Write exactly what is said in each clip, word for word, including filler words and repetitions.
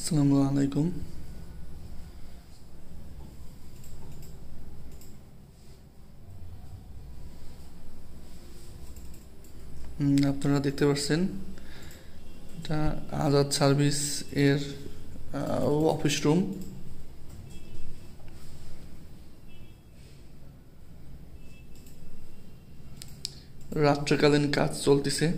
Assalamu Alaikum. আপনারা দেখতে পাচ্ছেন এটা আজাদ সার্ভিস এর অফিস রুম। রাত্রিকালীন কাজ চলতেছে।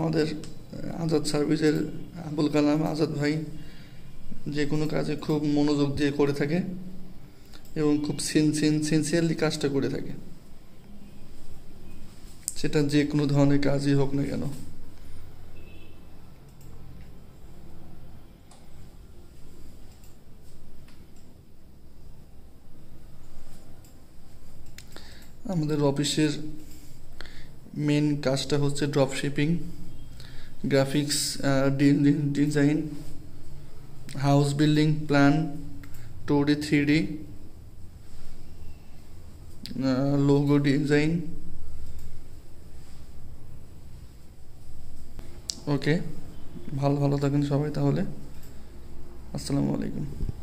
আমাদের আজাদ সার্ভিসের আবুল কালাম আজাদ ভাই যে কোনো কাজে খুব মনোযোগ দিয়ে করে থাকে এবং খুব সিনসিয়ারলি কাজটা করে থাকে, সেটা যে কোনো ধরনের কাজই হোক না কেন। আমাদের অফিসের মেন কাজটা হচ্ছে drop shipping, graphics design, house building plan, two D three D, logo design. Okay, ভালো ভালো থাকেন সবাই তাহলে। আসসালামু আলাইকুম।